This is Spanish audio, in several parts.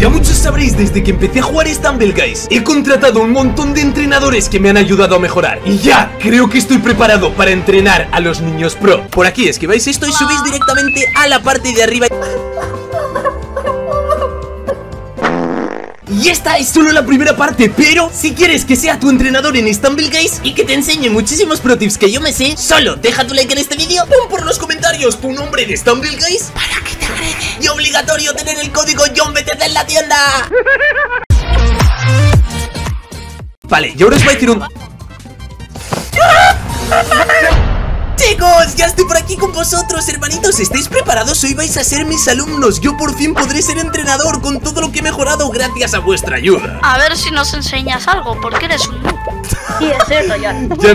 ya muchos sabréis desde que empecé a jugar Stumble Guys, he contratado un montón de entrenadores que me han ayudado a mejorar. Y ya, creo que estoy preparado para entrenar a los niños pro. Por aquí esquiváis esto y subís directamente a la parte de arriba. Y esta es solo la primera parte, pero si quieres que sea tu entrenador en Stumble Guys y que te enseñe muchísimos pro tips que yo me sé, solo deja tu like en este vídeo, pon por los comentarios tu nombre de Stumble Guys para que te agregue. Y obligatorio tener el código JonBTC en la tienda. Vale, y ahora os voy a decir un... Chicos, ya estoy por aquí con vosotros, hermanitos. ¿Estáis preparados? Hoy vais a ser mis alumnos. Yo por fin podré ser entrenador con todo lo que he mejorado gracias a vuestra ayuda. A ver si nos enseñas algo, porque eres un noob. Y es eso ya. Ya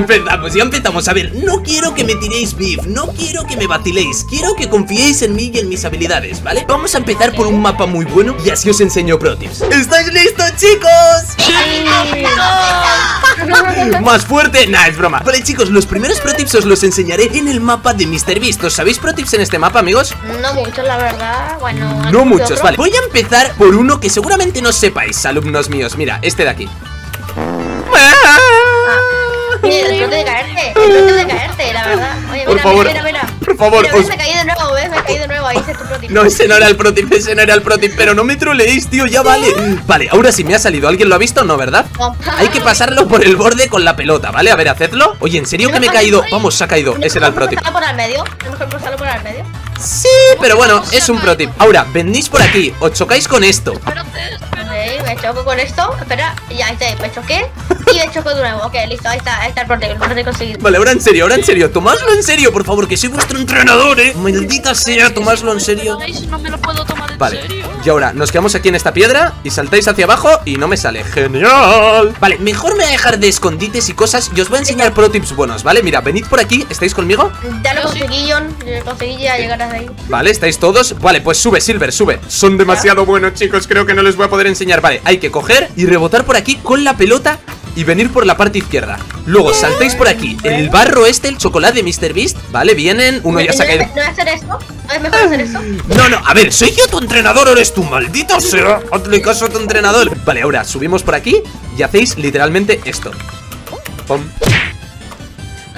empezamos. A ver, no quiero que me tiréis beef, no quiero que me batiléis. Quiero que confiéis en mí y en mis habilidades, ¿vale? Vamos a empezar por un mapa muy bueno y así os enseño pro tips. ¿Estáis listos, chicos? ¡Sí! Más fuerte, nah, es broma. Vale, chicos, los primeros pro tips os los enseñaré en el mapa de Mr. Beast. ¿Os sabéis pro tips en este mapa, amigos? No muchos, la verdad. Bueno, no muchos, otro. Vale, voy a empezar por uno que seguramente no sepáis, alumnos míos. Mira, este de aquí. El trote de caerte, la verdad. Oye, por favor, por favor. Mira, me caí de nuevo, ¿ves? Me caí de nuevo, ahí está tu pro tip. No, ese no era el pro tip, pero no me troleéis, tío, ya vale. Vale, ahora sí me ha salido, ¿alguien lo ha visto? No, ¿verdad? No. Hay que pasarlo por el borde con la pelota, ¿vale? A ver, hacedlo. Oye, ¿en serio que me he caído? Vamos, se ha caído, ese era el pro tip. ¿Por al medio? ¿Es mejor pasarlo por al medio? Sí, pero bueno, es un pro tip. Ahora, venís por aquí, os chocáis con esto. Me choco con esto, espera, ya está, me choqué y me choco de nuevo. Ok, listo, ahí está el portero, conseguido. Vale, ahora en serio, tomadlo en serio, por favor, que soy vuestro entrenador, maldita sea, tomadlo en serio. No me lo puedo tomar en serio. Y ahora nos quedamos aquí en esta piedra y saltáis hacia abajo y no me sale, genial. Vale, mejor me voy a dejar de escondites y cosas y os voy a enseñar pro tips buenos, ¿vale? Mira, venid por aquí, ¿estáis conmigo? Ya lo conseguí, John, conseguí ya llegar hasta ahí. Vale, ¿estáis todos? Vale, pues sube, Silver, sube. Son demasiado buenos, chicos, creo que no les voy a poder enseñar. Vale, hay que coger y rebotar por aquí con la pelota y venir por la parte izquierda. Luego saltáis por aquí, el barro este, el chocolate de Mr. Beast, ¿vale? Vienen, uno ya se ha caído. ¿No voy a hacer esto? ¿Es mejor hacer esto? No, no, a ver, ¿soy yo tu entrenador o eres tú? Maldito sea, hazle caso a tu entrenador. Vale, ahora subimos por aquí y hacéis literalmente esto. Pum.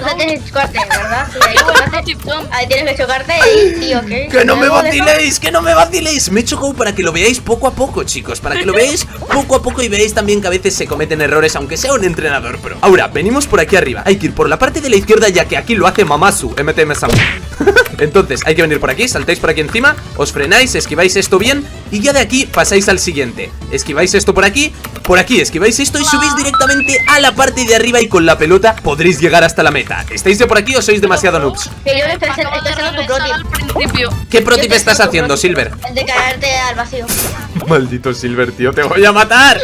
O sea, tienes que chocarte, ¿verdad? Ahí tienes que chocarte y sí, ok. ¡Que no me vaciléis! ¡Que no me vaciléis! Me he chocado para que lo veáis poco a poco, chicos. Para que lo veáis poco a poco y veáis también que a veces se cometen errores, aunque sea un entrenador pro. Ahora, venimos por aquí arriba. Hay que ir por la parte de la izquierda, ya que aquí lo hace Mamasu, mtm samu. Entonces, hay que venir por aquí, saltáis por aquí encima, os frenáis, esquiváis esto bien y ya de aquí pasáis al siguiente. Esquiváis esto por aquí esquiváis esto y subís directamente a la parte de arriba y con la pelota podréis llegar hasta la meta. ¿Estáis de por aquí o sois demasiado noobs? Que yo estoy haciendo tu pro tip. ¿Qué pro tip estás haciendo, Silver? El de caerte al vacío. Maldito Silver, tío, te voy a matar.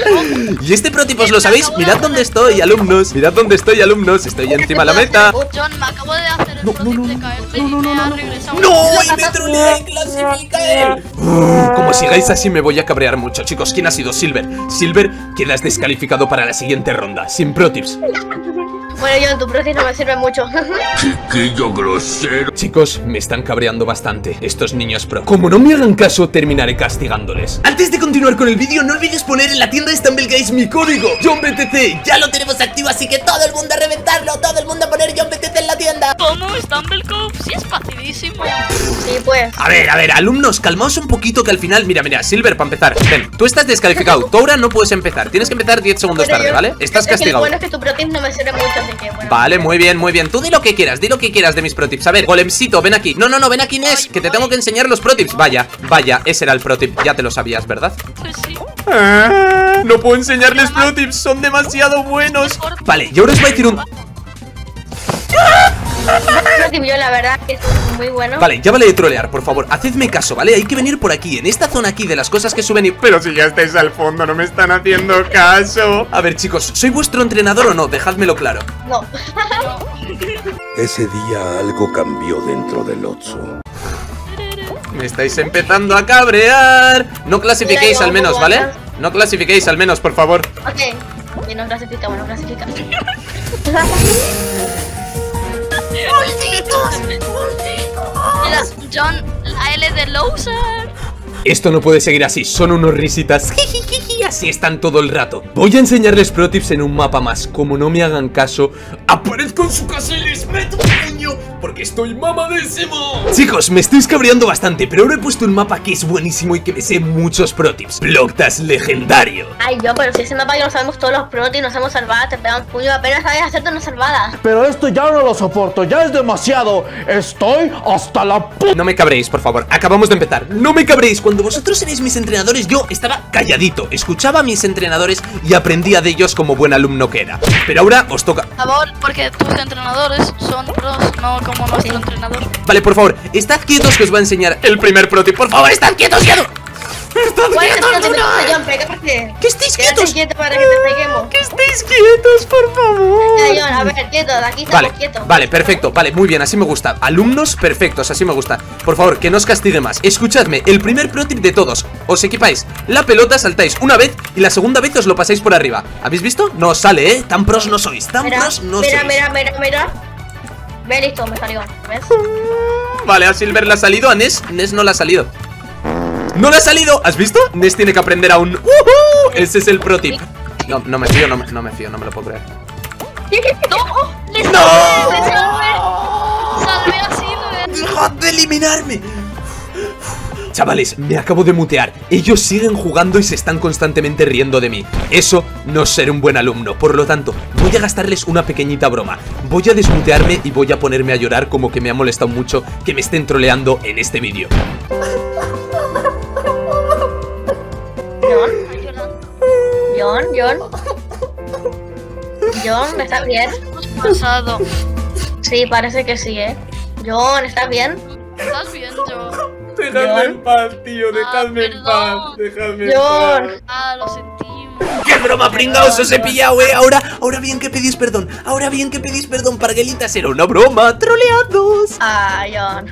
Y este pro tip, ¿os lo sabéis? Mirad dónde estoy, alumnos. Mirad dónde estoy, alumnos. Estoy encima de la meta. John, me acabo de hacer el pro tip de caerte. No, y me troleé en clase, Micael. Como sigáis así me voy a cabrear mucho, chicos. ¿Quién ha sido? Silver. Silver, quedas descalificado para la siguiente ronda. Sin pro tips. Bueno, John, tu pro tip no me sirve mucho. Chiquillo grosero. Chicos, me están cabreando bastante estos niños pro. Como no me hagan caso, terminaré castigándoles. Antes de continuar con el vídeo, no olvides poner en la tienda de Stumble Guys mi código JonBTC. Ya lo tenemos activo, así que todo el mundo a reventarlo. Todo el mundo a poner JonBTC en la tienda. ¿Cómo? ¿Stumble Guys? Sí, es facilísimo. Sí, pues. A ver, alumnos, calmaos un poquito que al final... Mira, mira, Silver, para empezar. Ven, tú estás descalificado. Tú ahora no puedes empezar. Tienes que empezar 10 segundos tarde, ¿vale? Estás castigado. Bueno, es que tu pro tip no me sirve mucho, así que bueno. Vale, muy bien, muy bien. Tú di lo que quieras, de mis pro tips. A ver, golemcito, ven aquí. No, no, no, ven aquí, Nes, que te tengo que enseñar los pro tips. Vaya, vaya, ese era el pro tip. Ya te lo sabías, ¿verdad? Pues sí. No puedo enseñarles pro tips, son demasiado buenos. Vale, y ahora os voy a decir un... Yo la verdad que es muy bueno. Vale, ya vale de trolear, por favor, hacedme caso, ¿vale? Hay que venir por aquí, en esta zona aquí de las cosas que suben y... Pero si ya estáis al fondo, no me están haciendo caso. A ver, chicos, ¿soy vuestro entrenador o no? Dejádmelo claro. No. Ese día algo cambió dentro del Otso. Me estáis empezando a cabrear. No clasifiquéis al menos, ¿vale? No clasifiquéis al menos, por favor. Ok, no clasificamos, no clasificamos. ¡Malditos! ¡Malditos! John, la L de Loser. Esto no puede seguir así, son unos risitas. Así están todo el rato. Voy a enseñarles pro tips en un mapa más. Como no me hagan caso, aparezco en su casa y les meto un puño, porque estoy mamadísimo. Chicos, me estáis cabreando bastante, pero ahora he puesto un mapa que es buenísimo y que me sé muchos pro tips: Blockdash Legendario. Ay, yo, pero si ese mapa ya lo sabemos todos los pro tips, nos hemos salvado, te pegan un puño, apenas sabes hacerte una salvada. Pero esto ya no lo soporto, ya es demasiado. Estoy hasta la puta. No me cabréis, por favor, acabamos de empezar. No me cabréis, cuando vosotros erais mis entrenadores, yo estaba calladito, escuchaba a mis entrenadores y aprendía de ellos como buen alumno que era. Pero ahora os toca. Por favor, porque tus entrenadores son pros, no como nuestro entrenador. Vale, por favor, estad quietos que os va a enseñar el primer pro tip. Por favor, estad quietos, quietos. ¡Estad quietos, John! ¡Que estéis quietos! ¡Que estéis quietos, por favor! John, a ver, quietos, aquí estamos quietos. Vale, perfecto, vale, muy bien, así me gusta. Alumnos perfectos, así me gusta. Por favor, que no os castigue más. Escuchadme, el primer pro tip de todos. Os equipáis la pelota, saltáis una vez y la segunda vez os lo pasáis por arriba. ¿Habéis visto? No os sale, ¿eh? Tan pros no sois, tan pros no sois. Mira. Ve, listo, me salió. ¿Ves? Vale, a Silver le ha salido, a Ness no le ha salido. ¡No le ha salido! ¿Has visto? Ness tiene que aprender aún. ¡Uhú! Ese es el pro tip. No, no me fío, no me lo puedo creer. ¡No! ¡No! ¡Salve a Silver! ¡Dejad de eliminarme! Chavales, me acabo de mutear. Ellos siguen jugando y se están constantemente riendo de mí. Eso no es ser un buen alumno. Por lo tanto, voy a gastarles una pequeñita broma. Voy a desmutearme y voy a ponerme a llorar como que me ha molestado mucho que me estén troleando en este vídeo. John, ¿estás bien? Pasado. Sí, parece que sí, ¿eh? John, ¿estás bien? ¿Estás bien, John? Dejadme en paz, tío, dejadme en paz. Dejadme en paz. Ah, lo sentimos. ¡Qué broma, pringaos! Os he pillado, ¿eh? Ahora bien que pedís perdón. Ahora bien que pedís perdón, parguelita. Será una broma, troleados. Ah, John.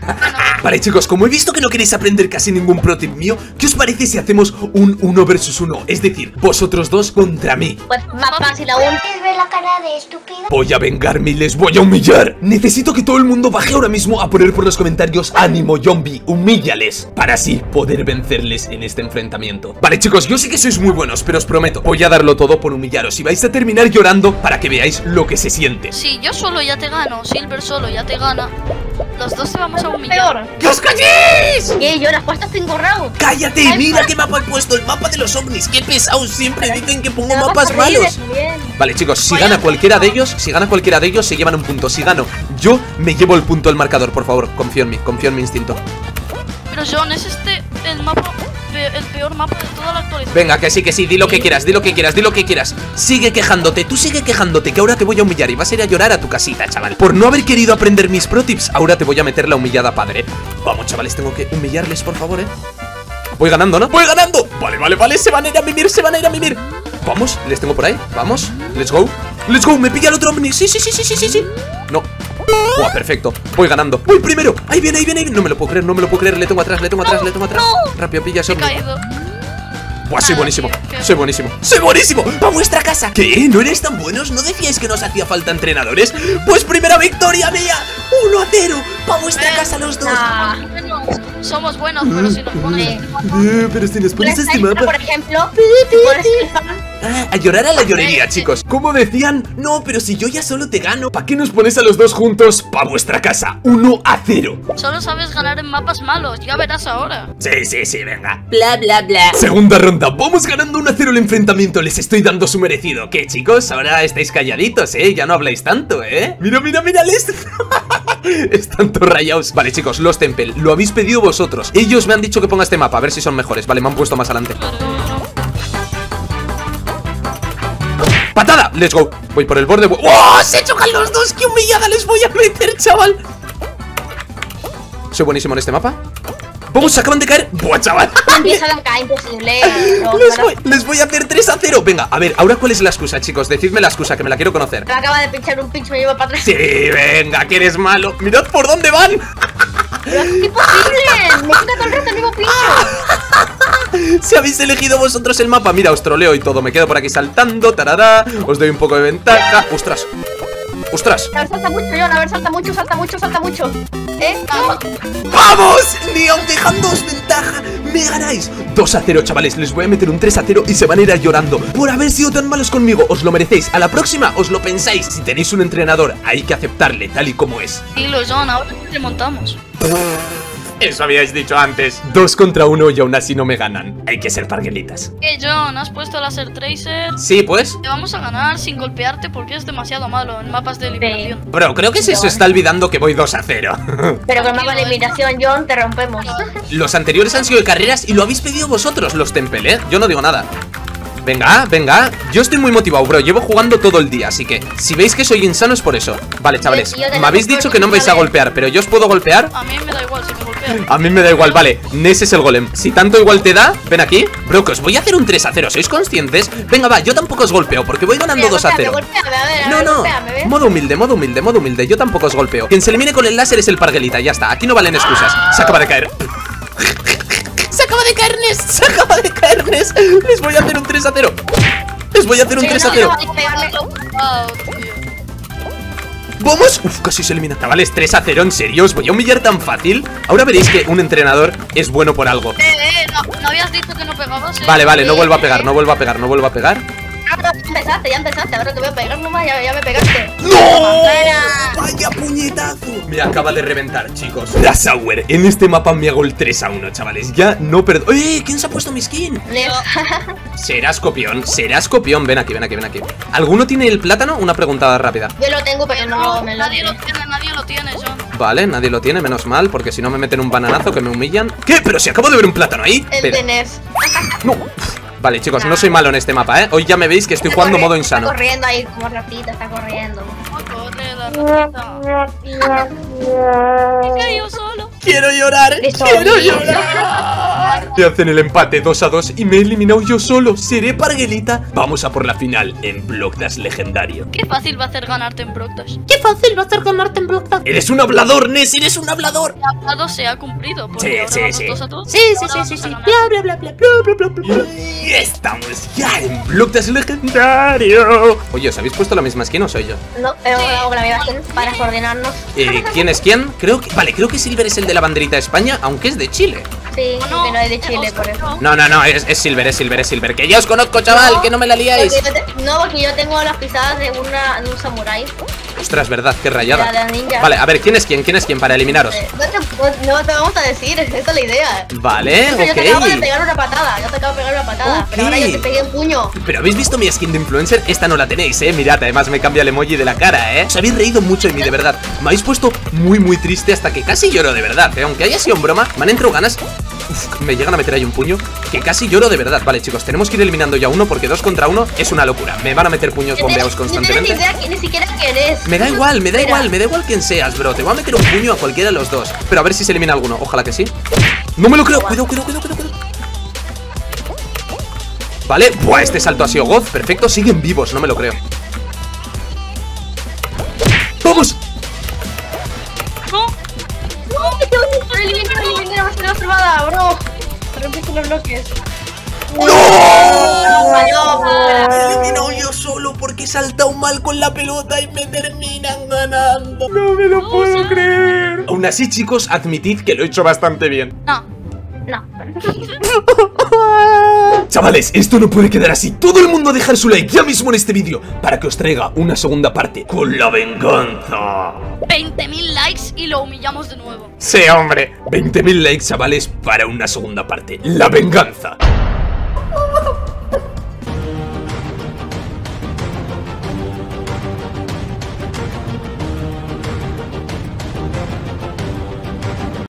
Vale, chicos, como he visto que no queréis aprender casi ningún pro tip mío, ¿qué os parece si hacemos un 1 vs 1? Es decir, vosotros dos contra mí. Pues más fácil aún. ¿Puedes ver la cara de estúpida? Voy a vengarme y les voy a humillar. Necesito que todo el mundo baje ahora mismo a poner por los comentarios: ánimo, Zombie, humíllales, para así poder vencerles en este enfrentamiento. Vale, chicos, yo sé que sois muy buenos, pero os prometo, voy a darlo todo por humillaros y vais a terminar llorando para que veáis lo que se siente. Si yo solo ya te gano, Silver solo ya te gana, los dos te vamos a humillar. ¡Que os calléis! ¿Qué? Yo las puestas 5 rounds. ¡Cállate! Ay, ¡mira qué mapa he puesto! ¡El mapa de los ovnis! ¡Qué pesados siempre dicen que pongo mapas malos! Vale, chicos, si gana cualquiera de ellos, se llevan un punto. Si gano yo, me llevo el punto del marcador, por favor. Confío en mí, confío en mi instinto. Pero John, ¿es este el mapa? El peor mapa de toda la actualidad. Venga, que sí, di lo que quieras, Sigue quejándote, tú sigue quejándote, que ahora te voy a humillar y vas a ir a llorar a tu casita, chaval. Por no haber querido aprender mis pro tips, ahora te voy a meter la humillada, padre. Vamos, chavales, tengo que humillarles, por favor, ¿eh? Voy ganando, ¿no? ¡Voy ganando! Vale, vale, vale, se van a ir a mimir, Vamos, les tengo por ahí, vamos, let's go, me pilla el otro ovni, sí. No. Buah, perfecto, voy ganando. Voy primero, ahí viene. No me lo puedo creer, le tengo atrás, No. Rápido, pilla ese ovni. Buah, soy buenísimo, soy buenísimo. ¡A vuestra casa! ¿Qué? ¿No eres tan buenos? ¿No decíais que nos hacía falta entrenadores? Pues primera victoria mía, 1-0. ¡Pa' vuestra casa los dos! Somos buenos, pero si nos pones pero si nos pones este mapa, por ejemplo, a llorar a la llorería, chicos. Como decían, no, pero si yo ya solo te gano. ¿Para qué nos pones a los dos juntos? Pa' vuestra casa, 1-0. Solo sabes ganar en mapas malos, ya verás ahora. Sí, venga. Bla, bla, bla. Segunda ronda, vamos ganando 1-0 el enfrentamiento. Les estoy dando su merecido. ¿Qué, chicos? Ahora estáis calladitos, ¿eh? Ya no habláis tanto, ¿eh? Mira, les... Están todos rayados. Vale, chicos, los Temple, lo habéis pedido vosotros. Ellos me han dicho que ponga este mapa, a ver si son mejores. Vale, me han puesto más adelante. ¡Patada! ¡Let's go! Voy por el borde. ¡Oh! ¡Se chocan los dos! ¡Qué humillada les voy a meter, chaval! Soy buenísimo en este mapa. ¡Vamos! ¡Se acaban de caer! ¡Buah, chaval! Empieza la caída imposible. Les voy a hacer 3-0. Venga, a ver, ahora ¿cuál es la excusa, chicos? Decidme la excusa, que me la quiero conocer. Me acaba de pinchar un pinch, me lleva para atrás. Sí, venga, que eres malo. ¡Mirad por dónde van! ¡Pero es imposible! ¡Me quita todo el rato el mismo pincho! Si habéis elegido vosotros el mapa, mira, os troleo y todo. Me quedo por aquí saltando, tarará. Os doy un poco de ventaja. ¡Ostras! ¡Ostras! A ver, salta mucho, John, a ver, salta mucho. ¡No! ¡Vamos! Leon, dejándoos ventaja. Me ganáis 2-0, chavales. Les voy a meter un 3-0 y se van a ir llorando por haber sido tan malos conmigo. Os lo merecéis. A la próxima os lo pensáis. Si tenéis un entrenador, hay que aceptarle tal y como es. Dilo, John, ahora nos remontamos. Eso habíais dicho antes. 2 contra 1 y aún así no me ganan. Hay que ser parguelitas. ¿Qué, John? ¿Has puesto el Laser Tracer? Sí, pues. Te vamos a ganar sin golpearte porque es demasiado malo en mapas de eliminación. Sí. Bro, creo que se está olvidando que voy 2-0. Pero con mapa de eliminación, John, te rompemos. Los anteriores han sido de carreras y lo habéis pedido vosotros, los Tempel, ¿eh? Yo no digo nada. Venga, venga. Yo estoy muy motivado, bro. Llevo jugando todo el día, así que si veis que soy insano es por eso. Vale, chavales. Me habéis dicho que no me vais a golpear, pero yo os puedo golpear. A mí me da igual si me golpean. A mí me da igual, vale. Ness es el golem. Si tanto igual te da, ven aquí. Bro, que os voy a hacer un 3-0. ¿Sois conscientes? Venga, va. Yo tampoco os golpeo porque voy ganando 2-0. No, no. Modo humilde, modo humilde, modo humilde. Yo tampoco os golpeo. Quien se elimine con el láser es el parguelita. Ya está. Aquí no valen excusas. Se acaba de caer. ¡Se acaba de caer, Ness! ¡Se acaba de caer, Ness! ¡Les voy a hacer un 3-0! ¡Les voy a hacer un 3-0! ¡Vamos! ¡Uf! Casi se elimina. Chavales, 3-0, ¿en serio? ¿Os voy a humillar tan fácil? Ahora veréis que un entrenador es bueno por algo. No habías dicho que no pegabas, ¿eh? Vale, vale, no vuelvo a pegar, no vuelvo a pegar, no vuelvo a pegar. Ah, pero ya empezaste, ahora te voy a pegar nomás, ya me pegaste. ¡No! ¡Vaya puñetazo! Me acaba de reventar, chicos. La Sauer, en este mapa me hago el 3-1, chavales. Ya no perdo. ¡Eh! ¿Quién se ha puesto mi skin? Serás copión, serás copión. Ven aquí, ven aquí, ven aquí. ¿Alguno tiene el plátano? Una pregunta rápida. Yo lo tengo, pero no me lo... nadie lo tiene, John. Vale, nadie lo tiene, menos mal, porque si no me meten un bananazo que me humillan. ¿Qué? Pero si acabo de ver un plátano ahí. El de Ness. No. Vale, chicos, no soy malo en este mapa, ¿eh? Hoy ya me veis que estoy jugando modo insano. Está corriendo ahí como ratita, está corriendo. Me he caído solo. ¡Quiero llorar! ¡Quiero llorar! Te hacen el empate 2-2 y me he eliminado yo solo. Seré parguelita. Vamos a por la final en Blockdash Legendario. Qué fácil va a hacer ganarte en Blockdash. Qué fácil va a hacer ganarte en Blockdash. Eres un hablador, Ness, eres un hablador. El hablado se ha cumplido. Sí, sí, sí. Sí. Bla, bla, bla, bla, bla, bla. Y estamos ya en Blockdash Legendario. Oye, ¿os habéis puesto la misma skin o soy yo? No, pero hago la misma skin para coordinarnos. ¿Quién es quién? Creo que... Vale, creo que Silver es el de la banderita de España, aunque es de Chile. Sí, no, que no es de Chile, por eso. No, es Silver, es Silver, es Silver. Que ya os conozco, chaval, que no me la liáis. No, porque yo tengo las pisadas de un samurái. Ostras, verdad, qué rayada. Vale, a ver, ¿quién es quién para eliminaros? No te vamos a decir, esa es la idea. Vale, ok. Yo te acabo de pegar una patada, okay. Pero ahora yo te pegué un puño. Pero habéis visto mi skin de influencer, esta no la tenéis, mirad, además me cambia el emoji de la cara, Os habéis reído mucho de mí, de verdad. Me habéis puesto muy, muy triste hasta que casi lloro de verdad, Aunque haya sido en broma, me han entrado ganas. Uf, me llegan a meter ahí un puño que casi lloro de verdad. Vale, chicos, tenemos que ir eliminando ya uno porque 2 contra 1 es una locura. Me van a meter puños bombeados constantemente. Ni siquiera quién es. Me da igual quién seas, bro. Te voy a meter un puño a cualquiera de los dos. Pero a ver si se elimina alguno, ojalá que sí. No me lo creo, cuidado. Vale, buah, este salto ha sido god. Perfecto, siguen vivos, no me lo creo. ¡Vamos! Bro, rompiste los bloques. ¡No! Me he eliminado yo solo porque he saltado mal con la pelota y me terminan ganando. No me lo puedo creer. Aún así, chicos, admitid que lo he hecho bastante bien. No. Chavales, esto no puede quedar así. Todo el mundo a dejar su like ya mismo en este vídeo para que os traiga una segunda parte con la venganza. 20.000 likes y lo humillamos de nuevo. Sí, hombre. 20.000 likes, chavales, para una segunda parte. La venganza.